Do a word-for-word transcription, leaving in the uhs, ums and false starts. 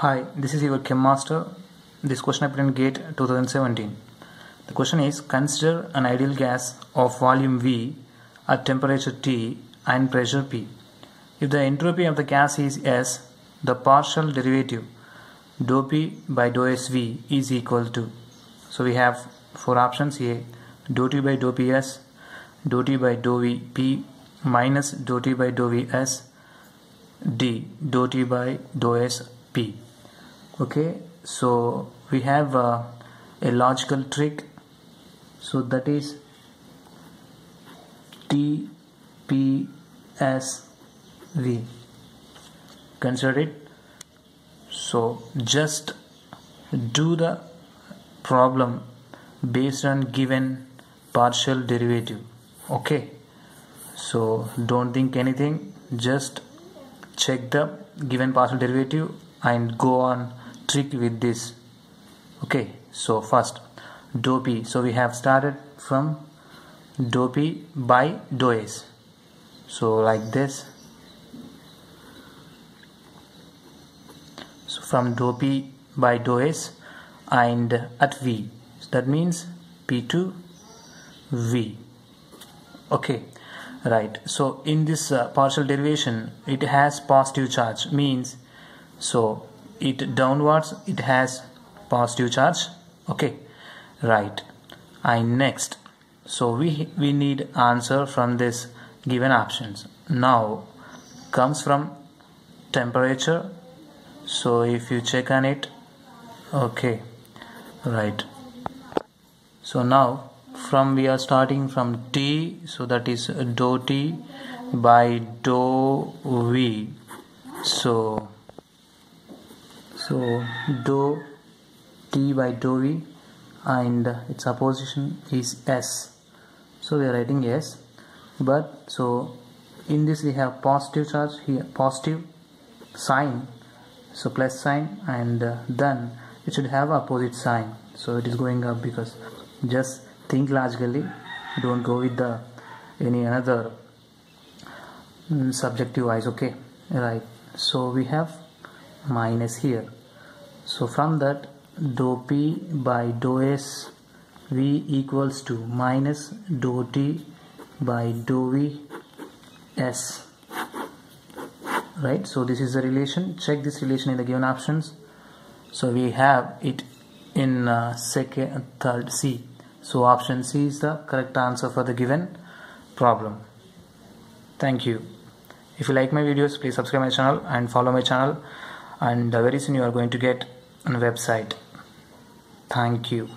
Hi, this is your CHEM Master. This question appeared in GATE twenty seventeen. The question is, consider an ideal gas of volume V at temperature T and pressure P. If the entropy of the gas is S, the partial derivative dou P by dou S V is equal to. So we have four options here: dou T by dou P S, dou T by dou V P minus dou T by dou V S, D dou T by dou S P. Okay, so we have uh, a logical trick, so that is T P S V. Consider it. So just do the problem based on given partial derivative. Okay, so don't think anything, just check the given partial derivative and go on trick with this. Okay, so first dou P, so we have started from dou P by dou S, so like this. So from dou P by dou S and at V, so that means P to V. Okay, right. So in this uh, partial derivation, it has positive charge, means so it downwards it has positive charge. Okay, right. And next, so we we need answer from this given options. Now comes from temperature. So if you check on it, okay, right. So now from we are starting from T, so that is dou T by dou V. So so dou T by dou V and its opposition is S, so we are writing S, but so in this we have positive charge here, positive sign, so plus sign, and uh, then it should have opposite sign, so it is going up, because just think logically, don't go with the any another mm, subjective wise. Okay, right. So we have minus here, so from that dou P by dou S V equals to minus dou T by dou V S, right? So this is the relation. Check this relation in the given options. So we have it in uh, second, third C. So option C is the correct answer for the given problem. Thank you. If you like my videos, please subscribe my channel and follow my channel, and very soon you are going to get a website. Thank you.